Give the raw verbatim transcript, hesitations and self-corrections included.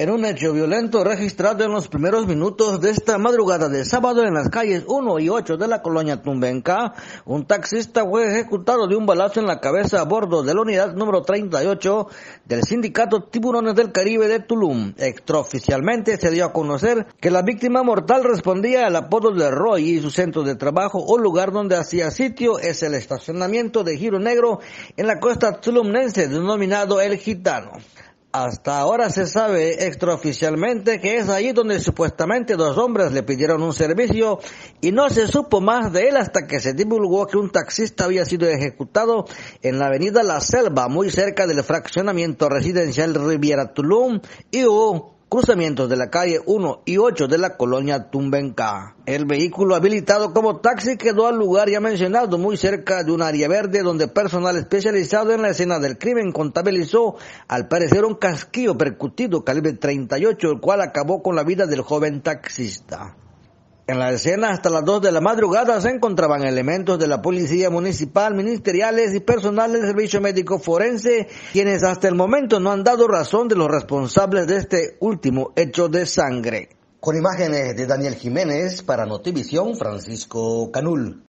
En un hecho violento registrado en los primeros minutos de esta madrugada de sábado en las calles uno y ocho de la colonia Tumbenca, un taxista fue ejecutado de un balazo en la cabeza a bordo de la unidad número treinta y ocho del sindicato Tiburones del Caribe de Tulum. Extraoficialmente se dio a conocer que la víctima mortal respondía al apodo de Roy y su centro de trabajo o lugar donde hacía sitio es el estacionamiento de Giro Negro en la costa tulumnense denominado El Gitano. Hasta ahora se sabe extraoficialmente que es allí donde supuestamente dos hombres le pidieron un servicio y no se supo más de él hasta que se divulgó que un taxista había sido ejecutado en la avenida La Selva, muy cerca del fraccionamiento residencial Riviera Tulum, y hubo cruzamientos de la calle uno y ocho de la colonia Tumbenca. El vehículo habilitado como taxi quedó al lugar ya mencionado, muy cerca de un área verde donde personal especializado en la escena del crimen contabilizó al parecer un casquillo percutido calibre treinta y ocho, el cual acabó con la vida del joven taxista. En la escena hasta las dos de la madrugada se encontraban elementos de la policía municipal, ministeriales y personal del servicio médico forense, quienes hasta el momento no han dado razón de los responsables de este último hecho de sangre. Con imágenes de Daniel Jiménez para Notivisión, Francisco Canul.